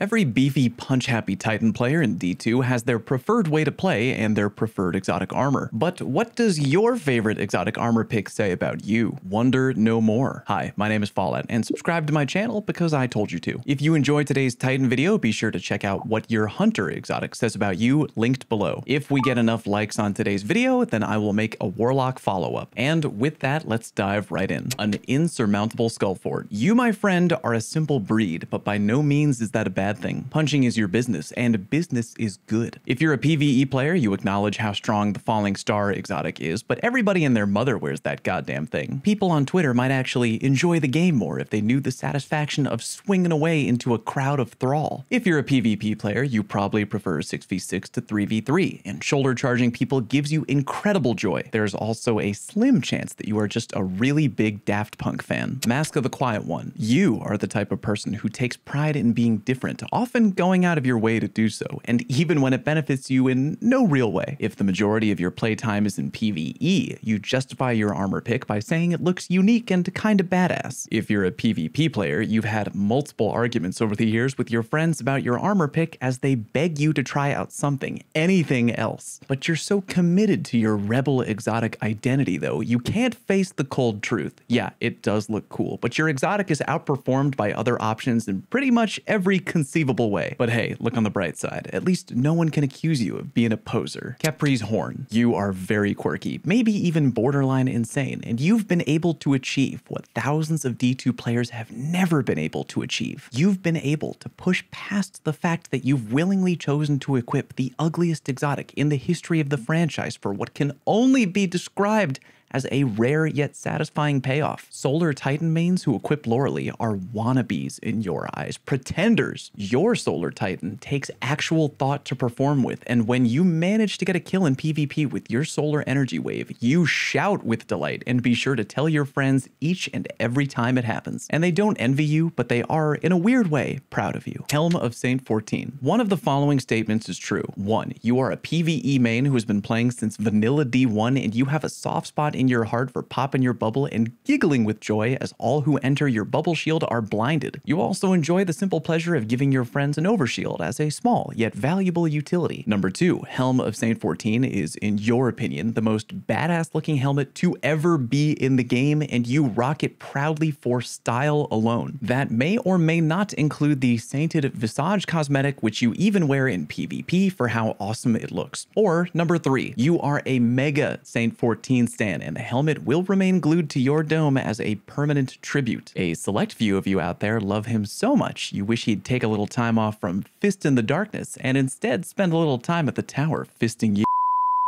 Every beefy, punch-happy Titan player in D2 has their preferred way to play and their preferred exotic armor. But what does your favorite exotic armor pick say about you? Wonder no more. Hi, my name is Fallout, and subscribe to my channel because I told you to. If you enjoyed today's Titan video, be sure to check out what your Hunter exotic says about you, linked below. If we get enough likes on today's video, then I will make a Warlock follow-up. And with that, let's dive right in. An Insurmountable Skull Fort. You, my friend, are a simple breed, but by no means is that a bad thing. Punching is your business, and business is good. If you're a PvE player, you acknowledge how strong the Falling Star exotic is, but everybody and their mother wears that goddamn thing. People on Twitter might actually enjoy the game more if they knew the satisfaction of swinging away into a crowd of thrall. If you're a PvP player, you probably prefer 6v6 to 3v3, and shoulder charging people gives you incredible joy. There's also a slim chance that you are just a really big Daft Punk fan. Mask of the Quiet One. You are the type of person who takes pride in being different, often going out of your way to do so, and even when it benefits you in no real way. If the majority of your playtime is in PvE, you justify your armor pick by saying it looks unique and kinda badass. If you're a PvP player, you've had multiple arguments over the years with your friends about your armor pick as they beg you to try out something, anything else. But you're so committed to your rebel exotic identity, though, you can't face the cold truth. Yeah, it does look cool, but your exotic is outperformed by other options in pretty much every conceivable way. But hey, look on the bright side. At least no one can accuse you of being a poser. Khepri's Horn. You are very quirky, maybe even borderline insane, and you've been able to achieve what thousands of D2 players have never been able to achieve. You've been able to push past the fact that you've willingly chosen to equip the ugliest exotic in the history of the franchise for what can only be described as a rare yet satisfying payoff. Solar Titan mains who equip Loreley are wannabes in your eyes, pretenders. Your Solar Titan takes actual thought to perform with, and when you manage to get a kill in PvP with your solar energy wave, you shout with delight and be sure to tell your friends each and every time it happens. And they don't envy you, but they are, in a weird way, proud of you. Helm of Saint 14. One of the following statements is true. 1. You are a PvE main who has been playing since vanilla D1, and you have a soft spot in your heart for popping your bubble and giggling with joy as all who enter your bubble shield are blinded. You also enjoy the simple pleasure of giving your friends an overshield as a small yet valuable utility. Number 2, Helm of Saint 14 is, in your opinion, the most badass looking helmet to ever be in the game, and you rock it proudly for style alone. That may or may not include the Sainted Visage cosmetic, which you even wear in PvP for how awesome it looks. Or number 3, you are a mega Saint 14 stan, and the helmet will remain glued to your dome as a permanent tribute. A select few of you out there love him so much you wish he'd take a little time off from Fist in the Darkness and instead spend a little time at the tower fisting you.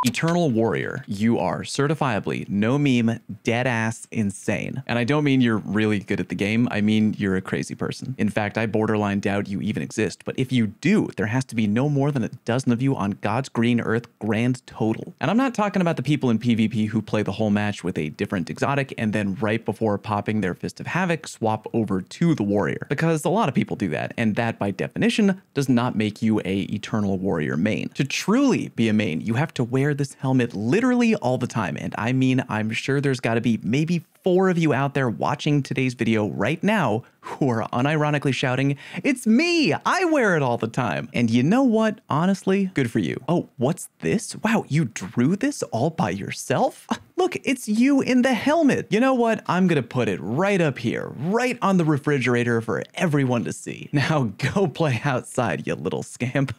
Eternal Warrior. You are certifiably, no meme, dead-ass insane. And I don't mean you're really good at the game, I mean you're a crazy person. In fact, I borderline doubt you even exist, but if you do, there has to be no more than a dozen of you on God's green earth grand total. And I'm not talking about the people in PvP who play the whole match with a different exotic and then right before popping their Fist of Havoc, swap over to the Warrior. Because a lot of people do that, and that by definition does not make you a Eternal Warrior main. To truly be a main, you have to wear this helmet literally all the time, and I mean, I'm sure there's got to be maybe 4 of you out there watching today's video right now who are unironically shouting, "It's me! I wear it all the time!" And you know what? Honestly, good for you. Oh, what's this? Wow, you drew this all by yourself? Look, it's you in the helmet! You know what? I'm gonna put it right up here, right on the refrigerator for everyone to see. Now go play outside, you little scamp.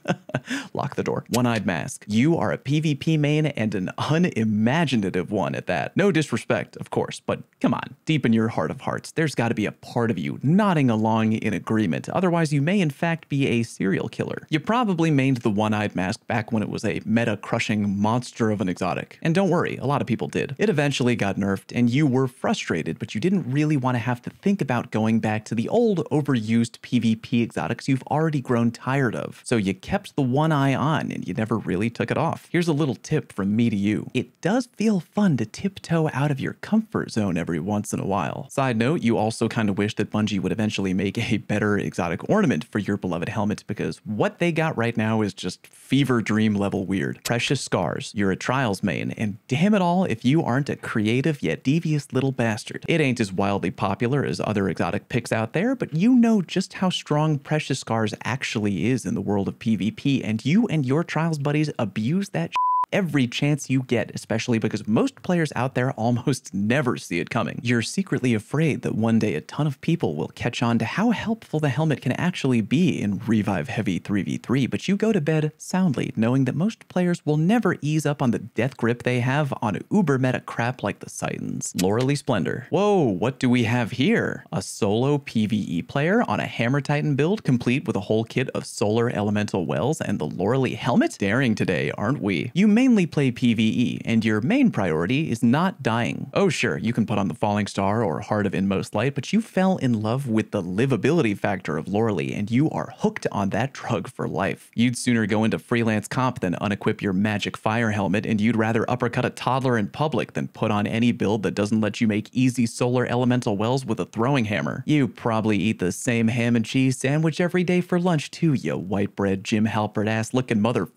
Lock the door. One-Eyed Mask. You are a PvP main and an unimaginative one at that. No disrespect, of course, but come on, deep in your heart of hearts, there's got to be a part of you nodding along in agreement. Otherwise, you may in fact be a serial killer. You probably mained the One-Eyed Mask back when it was a meta-crushing monster of an exotic. And don't worry, a lot of people did. It eventually got nerfed, and you were frustrated, but you didn't really want to have to think about going back to the old, overused PvP exotics you've already grown tired of. So you kept the one eye on, and you never really took it off. Here's a little tip from me to you. It does feel fun to tiptoe out of your comfort zone every once in a while. Side note, you also kind of wish that Bungie would eventually make a better exotic ornament for your beloved helmet, because what they got right now is just fever dream level weird. Precious Scars. You're a Trials main, and damn it all, if you you aren't a creative yet devious little bastard. It ain't as wildly popular as other exotic picks out there, but you know just how strong Precious Scars actually is in the world of PvP, and you and your Trials buddies abuse that shit every chance you get, especially because most players out there almost never see it coming. You're secretly afraid that one day a ton of people will catch on to how helpful the helmet can actually be in revive heavy 3v3, but you go to bed soundly knowing that most players will never ease up on the death grip they have on uber meta crap like the Titans. Loreley Splendor. Whoa, what do we have here? A solo PvE player on a Hammer Titan build complete with a whole kit of solar elemental wells and the Loreley helmet? Daring today, aren't we? You may mainly play PvE, and your main priority is not dying. Oh sure, you can put on the Falling Star or Heart of Inmost Light, but you fell in love with the livability factor of Loreley, and you are hooked on that drug for life. You'd sooner go into freelance comp than unequip your magic fire helmet, and you'd rather uppercut a toddler in public than put on any build that doesn't let you make easy solar elemental wells with a throwing hammer. You probably eat the same ham and cheese sandwich every day for lunch too, you white bread Jim Halpert ass looking motherfucker.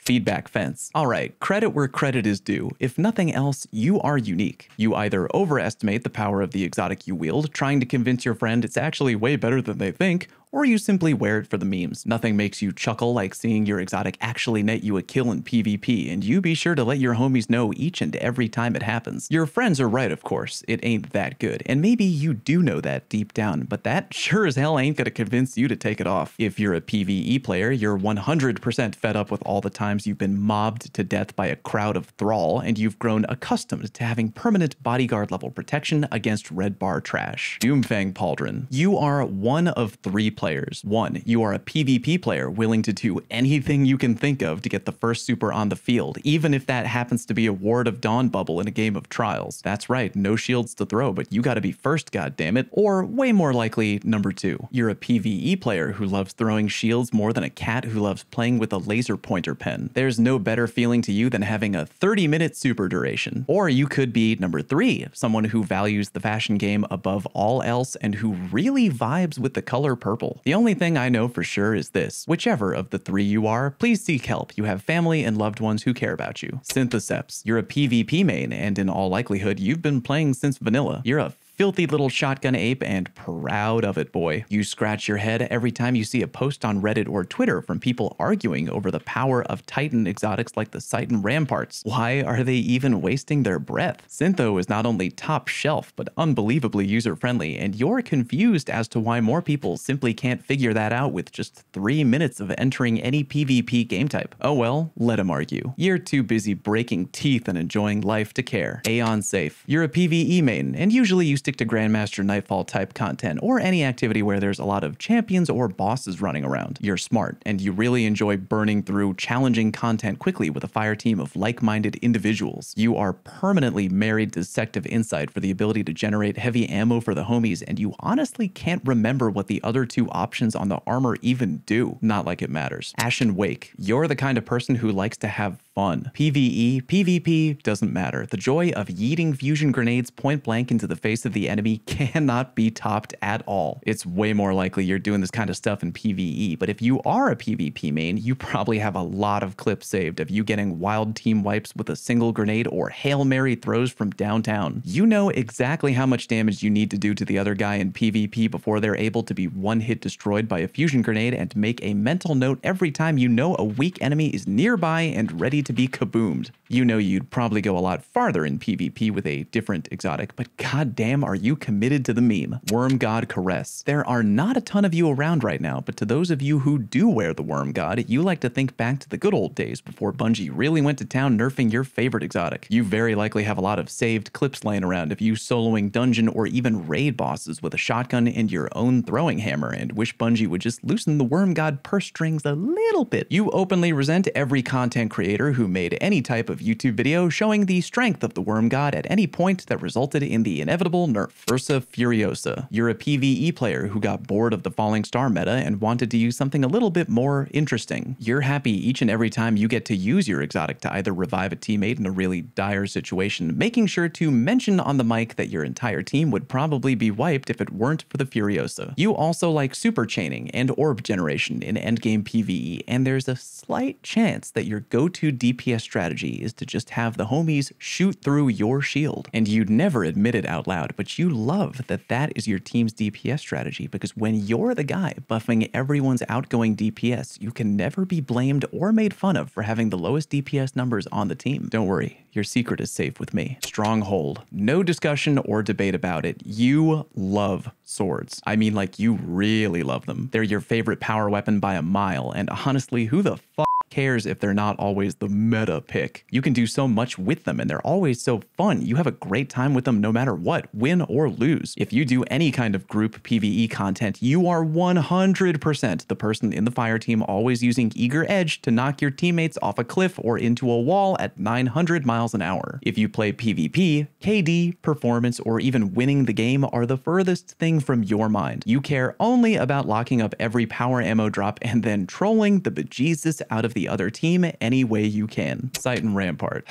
Feedback Fence. Alright, credit where credit is due. If nothing else, you are unique. You either overestimate the power of the exotic you wield, trying to convince your friend it's actually way better than they think, or you simply wear it for the memes. Nothing makes you chuckle like seeing your exotic actually net you a kill in PvP, and you be sure to let your homies know each and every time it happens. Your friends are right, of course, it ain't that good, and maybe you do know that deep down, but that sure as hell ain't gonna convince you to take it off. If you're a PvE player, you're 100% fed up with all the times you've been mobbed to death by a crowd of thrall, and you've grown accustomed to having permanent bodyguard level protection against red bar trash. Doom Fang Pauldron. You are one of three players. One, you are a PvP player willing to do anything you can think of to get the first super on the field, even if that happens to be a Ward of Dawn bubble in a game of Trials. That's right, no shields to throw, but you gotta be first, goddammit. Or, way more likely, number two, you're a PvE player who loves throwing shields more than a cat who loves playing with a laser pointer pen. There's no better feeling to you than having a 30-minute super duration. Or you could be number three, someone who values the fashion game above all else and who really vibes with the color purple. The only thing I know for sure is this. Whichever of the three you are, please seek help. You have family and loved ones who care about you. Synthoceps. You're a PvP main, and in all likelihood, you've been playing since vanilla. You're a filthy little shotgun ape and proud of it, boy. You scratch your head every time you see a post on Reddit or Twitter from people arguing over the power of Titan exotics like the Citan's Ramparts. Why are they even wasting their breath? Syntho is not only top shelf, but unbelievably user-friendly, and you're confused as to why more people simply can't figure that out with just 3 minutes of entering any PvP game type. Oh well, let them argue. You're too busy breaking teeth and enjoying life to care. Aeon Safe. You're a PvE main, and usually you stick to Grandmaster Nightfall type content or any activity where there's a lot of champions or bosses running around. You're smart, and you really enjoy burning through challenging content quickly with a fire team of like-minded individuals. You are permanently married to Sect of Insight for the ability to generate heavy ammo for the homies, and you honestly can't remember what the other two options on the armor even do. Not like it matters. Ashen Wake. You're the kind of person who likes to have fun. PvE, PvP, doesn't matter. The joy of yeeting fusion grenades point blank into the face of the enemy cannot be topped at all. It's way more likely you're doing this kind of stuff in PvE, but if you are a PvP main, you probably have a lot of clips saved of you getting wild team wipes with a single grenade or Hail Mary throws from downtown. You know exactly how much damage you need to do to the other guy in PvP before they're able to be one-hit destroyed by a fusion grenade, and make a mental note every time you know a weak enemy is nearby and ready to be kaboomed. You know you'd probably go a lot farther in PvP with a different exotic, but goddamn, are you committed to the meme? Wormgod Caress. There are not a ton of you around right now, but to those of you who do wear the Wormgod, you like to think back to the good old days before Bungie really went to town nerfing your favorite exotic. You very likely have a lot of saved clips laying around of you soloing dungeon or even raid bosses with a shotgun and your own throwing hammer, and wish Bungie would just loosen the Wormgod purse strings a little bit. You openly resent every content creator who made any type of YouTube video showing the strength of the Wormgod at any point that resulted in the inevitable nerf. Ursa Furiosa. You're a PvE player who got bored of the Falling Star meta and wanted to use something a little bit more interesting. You're happy each and every time you get to use your exotic to either revive a teammate in a really dire situation, making sure to mention on the mic that your entire team would probably be wiped if it weren't for the Furiosa. You also like super chaining and orb generation in endgame PvE, and there's a slight chance that your go-to DPS strategy is to just have the homies shoot through your shield. And you'd never admit it out loud, but you love that that is your team's DPS strategy, because when you're the guy buffing everyone's outgoing DPS, you can never be blamed or made fun of for having the lowest DPS numbers on the team. Don't worry, your secret is safe with me. Stronghold. No discussion or debate about it. You love swords. I mean, like, you really love them. They're your favorite power weapon by a mile, and honestly, who the fuck cares if they're not always the meta pick? You can do so much with them, and they're always so fun. You have a great time with them no matter what, win or lose. If you do any kind of group PvE content, you are 100% the person in the fire team always using Eager Edge to knock your teammates off a cliff or into a wall at 900 miles an hour. If you play PvP, KD, performance, or even winning the game are the furthest thing from your mind. You care only about locking up every power ammo drop and then trolling the bejesus out of the other team any way you can. Citan's Rampart.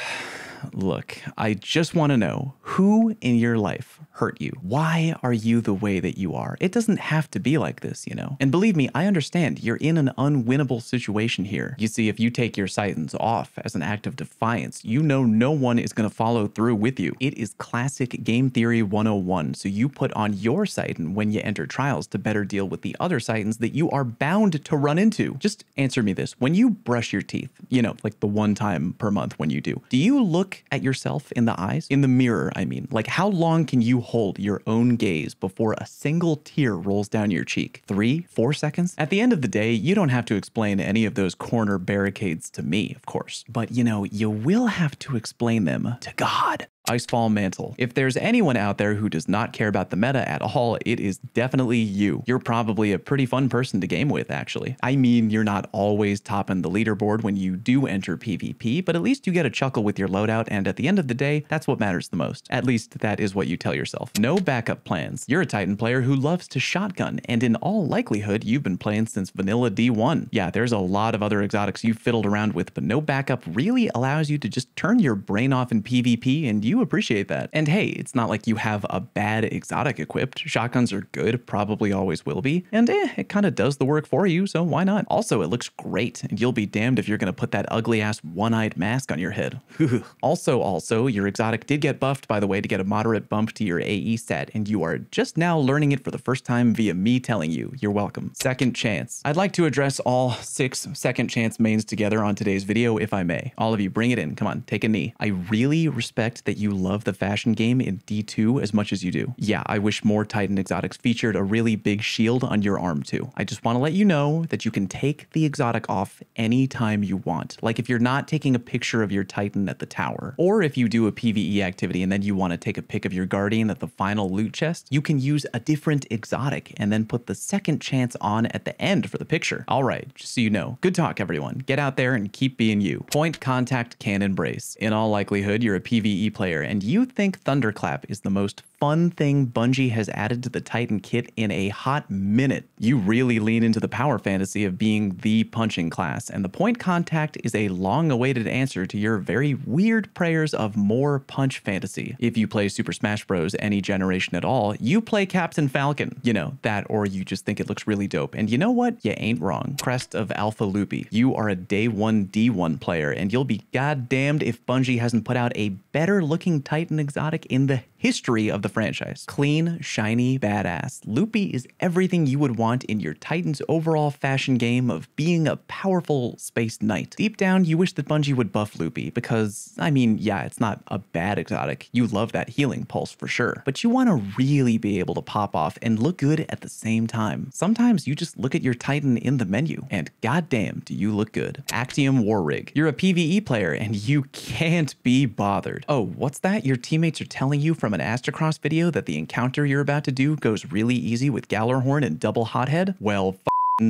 Look, I just want to know, who in your life hurt you? Why are you the way that you are? It doesn't have to be like this, you know? And believe me, I understand you're in an unwinnable situation here. You see, if you take your Citans off as an act of defiance, you know no one is going to follow through with you. It is classic game theory 101, so you put on your Citan when you enter trials to better deal with the other Citans that you are bound to run into. Just answer me this. When you brush your teeth, you know, like the one time per month when you do you look at yourself in the eyes? In the mirror, I mean. Like, how long can you hold your own gaze before a single tear rolls down your cheek? 3-4 seconds? At the end of the day, you don't have to explain any of those corner barricades to me, of course. But, you know, you will have to explain them to God. Icefall Mantle. If there's anyone out there who does not care about the meta at all, it is definitely you. You're probably a pretty fun person to game with, actually. I mean, you're not always topping the leaderboard when you do enter PvP, but at least you get a chuckle with your loadout, and at the end of the day, that's what matters the most. At least that is what you tell yourself. No backup plans. You're a Titan player who loves to shotgun, and in all likelihood, you've been playing since vanilla D1. Yeah, there's a lot of other exotics you've fiddled around with, but no backup really allows you to just turn your brain off in PvP, and you appreciate that. And hey, it's not like you have a bad exotic equipped. Shotguns are good, probably always will be, and it kind of does the work for you, so why not? Also, it looks great, and you'll be damned if you're gonna put that ugly ass one-eyed mask on your head. Also, your exotic did get buffed, by the way, to get a moderate bump to your AE stat, and you are just now learning it for the first time via me telling you. You're welcome. Second Chance. I'd like to address all 6 Second Chance mains together on today's video, if I may. All of you, bring it in. Come on, take a knee. I really respect that you love the fashion game in D2 as much as you do. Yeah, I wish more Titan exotics featured a really big shield on your arm too. I just want to let you know that you can take the exotic off anytime you want. Like, if you're not taking a picture of your Titan at the tower, or if you do a PvE activity and then you want to take a pic of your Guardian at the final loot chest, you can use a different exotic and then put the Second Chance on at the end for the picture. All right, just so you know. Good talk, everyone. Get out there and keep being you. Point Contact Cannon Brace. In all likelihood, you're a PvE player, and you think Thunderclap is the most fun thing Bungie has added to the Titan kit in a hot minute. You really lean into the power fantasy of being the punching class, and the Point Contact is a long-awaited answer to your very weird prayers of more punch fantasy. If you play Super Smash Bros. Any generation at all, you play Captain Falcon. You know, that, or you just think it looks really dope. And you know what? You ain't wrong. Crest of Alpha Lupi. You are a day one D1 player, and you'll be goddamned if Bungie hasn't put out a better looking Titan exotic in the history of the franchise. Clean, shiny, badass. Lupi is everything you would want in your Titan's overall fashion game of being a powerful space knight. Deep down, you wish that Bungie would buff Lupi because, I mean, yeah, it's not a bad exotic. You love that healing pulse for sure, but you want to really be able to pop off and look good at the same time. Sometimes you just look at your Titan in the menu and goddamn do you look good. Actium War Rig. You're a PvE player and you can't be bothered. Oh, what's that? Your teammates are telling you from an Astrocross video that the encounter you're about to do goes really easy with Gallarhorn and double hothead? Well,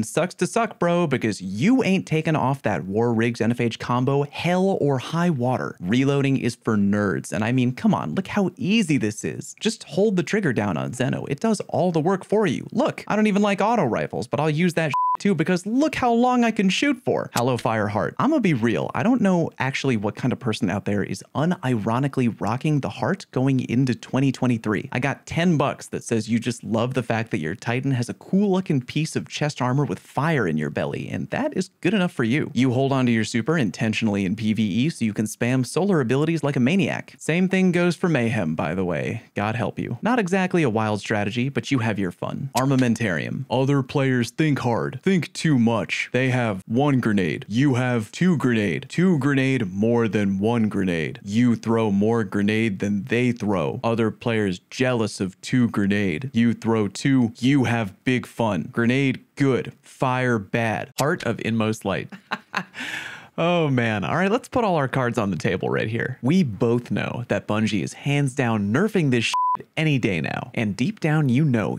sucks to suck, bro, because you ain't taken off that War Rig's NFH combo hell or high water. Reloading is for nerds, and I mean, come on, look how easy this is. Just hold the trigger down on Zeno. It does all the work for you. Look, I don't even like auto rifles, but I'll use that too, because look how long I can shoot for. Hello, Fireheart. I'm gonna be real. I don't know actually what kind of person out there is unironically rocking the heart going into 2023. I got $10 that says you just love the fact that your Titan has a cool looking piece of chest armor with fire in your belly, and that is good enough for you. You hold onto your super intentionally in PvE so you can spam solar abilities like a maniac. Same thing goes for Mayhem, by the way. God help you. Not exactly a wild strategy, but you have your fun. Armamentarium. Other players think hard, think too much. They have one grenade. You have two grenade more than one grenade. You throw more grenade than they throw. Other players jealous of two grenade. You throw two, you have big fun. Grenade good, fire bad. Heart of Inmost Light. Oh man, all right, let's put all our cards on the table right here. We both know that Bungie is hands down nerfing this shit any day now. And deep down, you know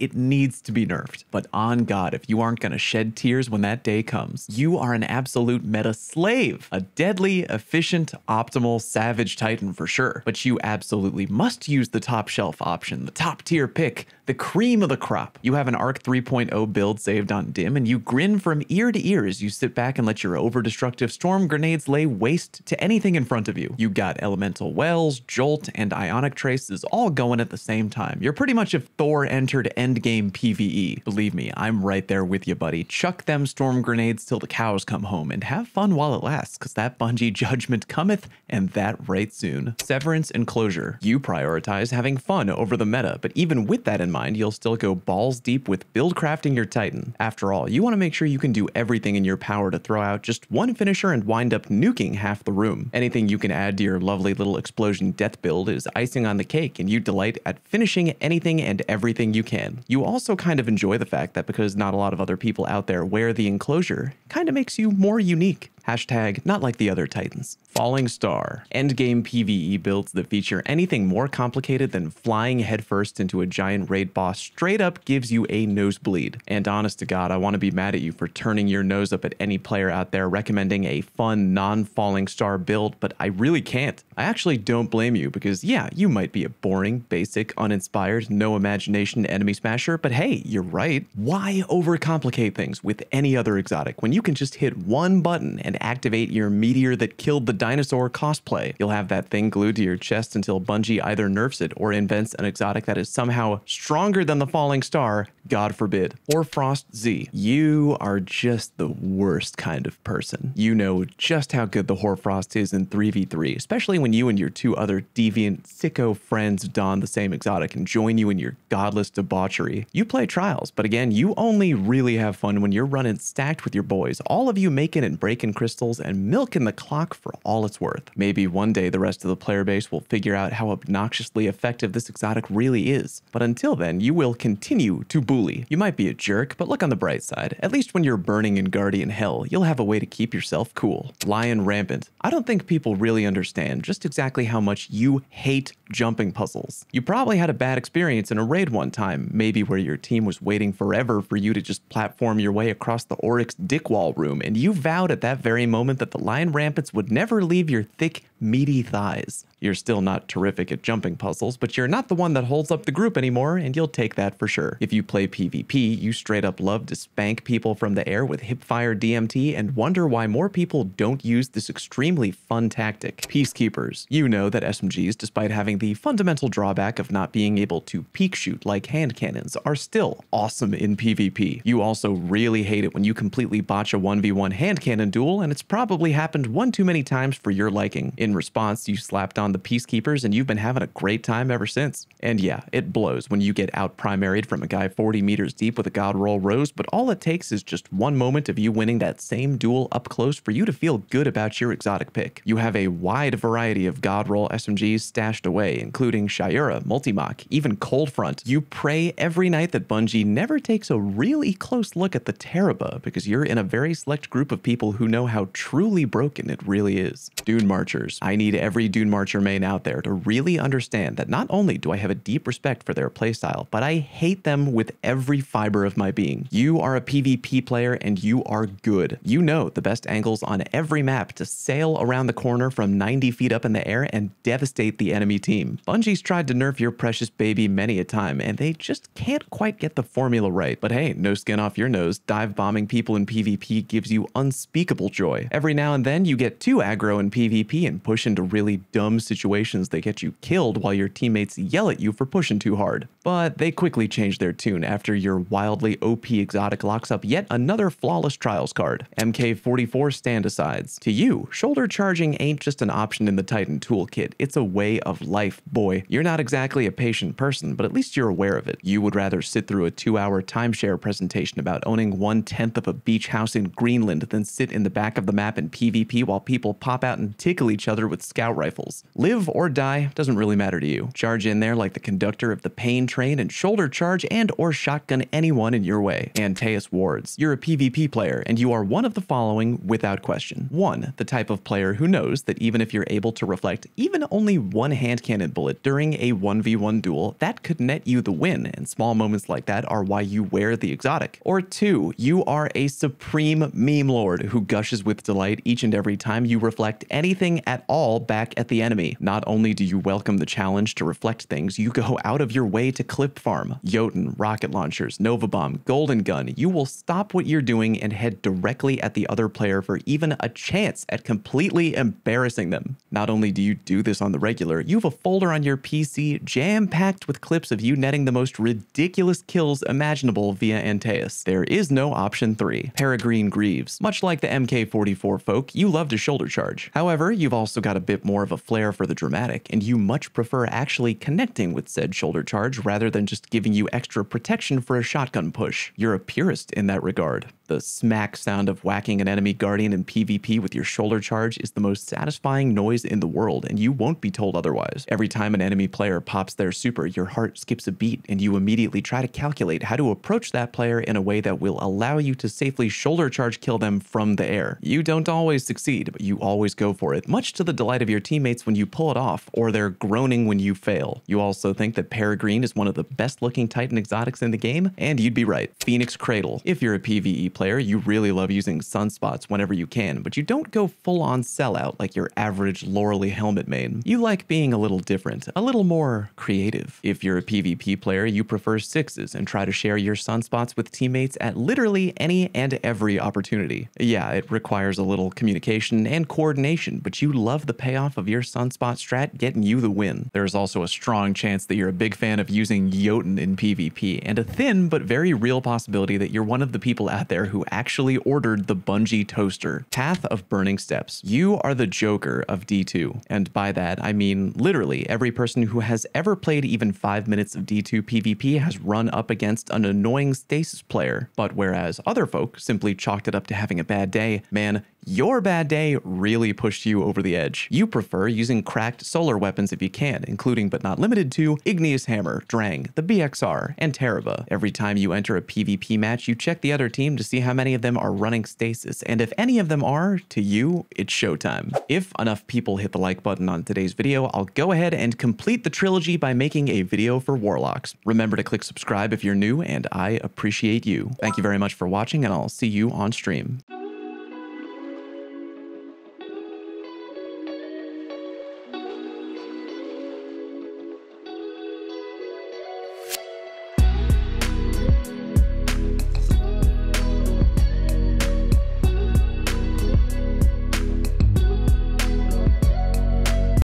it needs to be nerfed. But on God, if you aren't gonna shed tears when that day comes, you are an absolute meta slave. A deadly, efficient, optimal, savage Titan for sure. But you absolutely must use the top shelf option, the top tier pick, the cream of the crop. You have an Arc 3.0 build saved on Dim, and you grin from ear to ear as you sit back and let your over-destructive storm grenades lay waste to anything in front of you. You got Elemental Wells, Jolt, and Ionic Traces all going at the same time. You're pretty much if Thor entered endgame PvE. Believe me, I'm right there with you, buddy. Chuck them storm grenades till the cows come home and have fun while it lasts, because that Bungie judgment cometh, and that right soon. Severance and Closure. You prioritize having fun over the meta, but even with that in mind, you'll still go balls deep with build crafting your Titan. After all, you want to make sure you can do everything in your power to throw out just one finisher and wind up nuking half the room. Anything you can add to your lovely little explosion death build is icing on the cake, and you delight at finishing anything and everything you can. You also kind of enjoy the fact that because not a lot of other people out there wear the enclosure, kind of makes you more unique. Hashtag not like the other Titans. Falling Star. Endgame PvE builds that feature anything more complicated than flying headfirst into a giant raid boss straight up gives you a nosebleed. And honest to God, I want to be mad at you for turning your nose up at any player out there recommending a fun non-Falling Star build, but I really can't. I actually don't blame you because yeah, you might be a boring, basic, uninspired, no imagination enemy smasher, but hey, you're right. Why overcomplicate things with any other exotic when you can just hit one button and activate your meteor that killed the dinosaur cosplay? You'll have that thing glued to your chest until Bungie either nerfs it or invents an exotic that is somehow stronger than the Falling Star, God forbid. Or Frost Z. You are just the worst kind of person. You know just how good the Hoarfrost is in 3v3, especially when you and your two other deviant sicko friends don the same exotic and join you in your godless debauchery. You play Trials, but again, you only really have fun when you're running stacked with your boys, all of you making and breaking crystals and milking the clock for all it's worth. Maybe one day the rest of the player base will figure out how obnoxiously effective this exotic really is, but until then you will continue to bully. You might be a jerk, but look on the bright side. At least when you're burning in Guardian Hell, you'll have a way to keep yourself cool. Lion Rampant. I don't think people really understand just exactly how much you hate jumping puzzles. You probably had a bad experience in a raid one time, maybe where your team was waiting forever for you to just platform your way across the Oryx dickwall room, and you vowed at that very moment that the Lion Rampants would never leave your thick, meaty thighs. You're still not terrific at jumping puzzles, but you're not the one that holds up the group anymore, and you'll take that for sure. If you play PvP, you straight up love to spank people from the air with hipfire DMT and wonder why more people don't use this extremely fun tactic. Peacekeepers. You know that SMGs, despite having the fundamental drawback of not being able to peak shoot like hand cannons, are still awesome in PvP. You also really hate it when you completely botch a 1v1 hand cannon duel, and it's probably happened one too many times for your liking. In response, you slapped on the Peacekeepers and you've been having a great time ever since. And yeah, it blows when you get out primaried from a guy 40 meters deep with a god roll rose, but all it takes is just one moment of you winning that same duel up close for you to feel good about your exotic pick. You have a wide variety of god roll SMGs stashed away, including Shiura, Multimach, even Coldfront. You pray every night that Bungie never takes a really close look at the Terraba because you're in a very select group of people who know how truly broken it really is. Dune Marchers. I need every Dune Marcher main out there to really understand that not only do I have a deep respect for their playstyle, but I hate them with every fiber of my being. You are a PvP player and you are good. You know the best angles on every map to sail around the corner from 90 feet up in the air and devastate the enemy team. Bungie's tried to nerf your precious baby many a time, and they just can't quite get the formula right. But hey, no skin off your nose, dive bombing people in PvP gives you unspeakable joy. Every now and then you get too aggro in PvP and push into really dumb situations that get you killed while your teammates yell at you for pushing too hard. But they quickly change their tune after your wildly OP exotic locks up yet another flawless trials card, MK44 stand-asides. To you, shoulder charging ain't just an option in the Titan toolkit, it's a way of life, boy. You're not exactly a patient person, but at least you're aware of it. You would rather sit through a 2-hour timeshare presentation about owning 1/10 of a beach house in Greenland than sit in the back of the map in PvP while people pop out and tickle each other with scout rifles. Live or die doesn't really matter to you. Charge in there like the conductor of the pain train and shoulder charge and or shotgun anyone in your way. Antaeus Wards. You're a PvP player and you are one of the following without question. 1. The type of player who knows that even if you're able to reflect even only one hand cannon bullet during a 1v1 duel, that could net you the win, and small moments like that are why you wear the exotic. Or 2. You are a supreme meme lord who gushes with delight each and every time you reflect anything at all back at the enemy. Not only do you welcome the challenge to reflect things, you go out of your way to clip farm. Jotun, rocket launchers, Nova Bomb, Golden Gun, you will stop what you're doing and head directly at the other player for even a chance at completely embarrassing them. Not only do you do this on the regular, you have a folder on your PC jam-packed with clips of you netting the most ridiculous kills imaginable via Antaeus. There is no option 3. Peregrine Greaves. Much like the MK44 folk, you love to shoulder charge. However, you've also got a bit more of a flair for the dramatic, and you much prefer actually connecting with said shoulder charge rather than just giving you extra protection for a shotgun push. You're a purist in that regard. The smack sound of whacking an enemy guardian in PvP with your shoulder charge is the most satisfying noise in the world, and you won't be told otherwise. Every time an enemy player pops their super, your heart skips a beat, and you immediately try to calculate how to approach that player in a way that will allow you to safely shoulder charge kill them from the air. You don't always succeed, but you always go for it, much to the delight of your teammates when you pull it off, or they're groaning when you fail. You also think that Peregrine is one of the best looking Titan exotics in the game, and you'd be right. Phoenix Cradle. If you're a PvE player, you really love using sunspots whenever you can, but you don't go full-on sellout like your average Loreley helmet main. You like being a little different, a little more creative. If you're a PvP player, you prefer sixes and try to share your sunspots with teammates at literally any and every opportunity. Yeah, it requires a little communication and coordination, but you love the payoff of your sunspot strat getting you the win. There's also a strong chance that you're a big fan of using Jotun in PvP, and a thin but very real possibility that you're one of the people out there who actually ordered the Bungie toaster. Path of Burning Steps. You are the Joker of D2, and by that I mean literally every person who has ever played even 5 minutes of D2 PvP has run up against an annoying stasis player. But whereas other folk simply chalked it up to having a bad day, man, your bad day really pushed you over the edge. You prefer using cracked solar weapons if you can, including but not limited to Igneous Hammer, Drang, the BXR, and Terraba. Every time you enter a PvP match, you check the other team to see how many of them are running stasis, and if any of them are, to you, it's showtime. If enough people hit the like button on today's video, I'll go ahead and complete the trilogy by making a video for Warlocks. Remember to click subscribe if you're new, and I appreciate you. Thank you very much for watching, and I'll see you on stream.